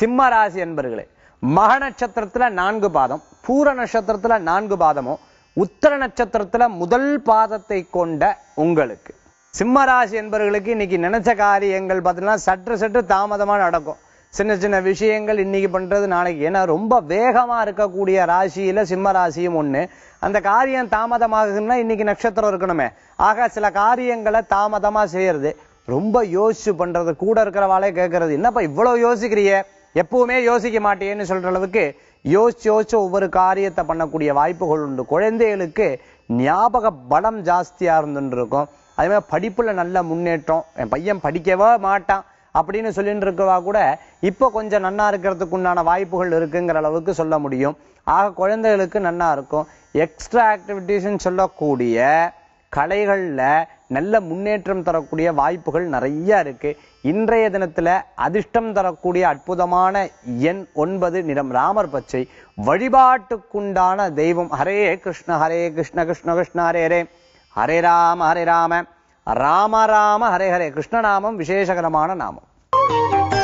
சிம்ம ராசி என்பர்களே, மக நட்சத்திரத்துல 4 பாதம், பூர நட்சத்திரத்துல 4 பாதமோ உத்தர நட்சத்திரத்துல முதல் பாதத்தை கொண்ட உங்களுக்கு சிம்ம ராசி என்பர்களுக்கு இன்னைக்கு நினைச்ச காரியங்கள் பார்த்தீங்கன்னா சற்று தாமதமா நடக்கும். சின்ன சின்ன விஷயங்கள் இன்னைக்கு பண்றது நாளைக்கு, ஏன்னா ரொம்ப வேகமா இருக்கக்கூடிய ராசியில சிம்ம ராசியும் ஒண்ணு. அந்த காரியம் தாமதமாகுதுன்னா இன்னைக்கு நட்சத்திரம் இருக்கணுமே, ஆக சில காரியங்களை தாமதமா செய்யறது, ரொம்ப யோசிச்சு பண்றது, கூட இருக்கிறவாளே கேட்கறது என்னப்பா இவ்வளவு யோசிக்கிறிய, எப்பவுமே யோசிக்க மாட்டேன்னு சொல்ற அளவுக்கு யோசிச்சு ஒவ்வொரு காரியத்தை பண்ணக்கூடிய வாய்ப்புகள் உண்டு. குழந்தைகளுக்கு ஞாபக பலம் ஜாஸ்தியா இருந்துருக்கும். அதே மாதிரி படிப்புல நல்ல முன்னேற்றம், என் பையன் படிக்கவே மாட்டான் அப்படின்னு சொல்லிட்டு இருக்கவா கூட இப்போ கொஞ்சம் நன்னா இருக்கிறதுக்கு உண்டான வாய்ப்புகள் இருக்குங்கிற அளவுக்கு சொல்ல முடியும். ஆக குழந்தைகளுக்கு நன்னா இருக்கும். எக்ஸ்ட்ரா ஆக்டிவிட்டிஸ்ன்னு சொல்லக்கூடிய கலைகள்ல நல்ல முன்னேற்றம் தரக்கூடிய வாய்ப்புகள் நிறைய இருக்கு. இன்றைய தினத்துல அதிர்ஷ்டம் தரக்கூடிய அற்புதமான எண் 9, நிறம் ராமர் பச்சை. வழிபாட்டுக்குண்டான தெய்வம் ஹரே கிருஷ்ண ஹரே கிருஷ்ண கிருஷ்ண கிருஷ்ண ஹரே ஹரே, ஹரே ராம ராம ராம ஹரே ஹரே. கிருஷ்ண நாமம் விசேஷகரமான நாமம்.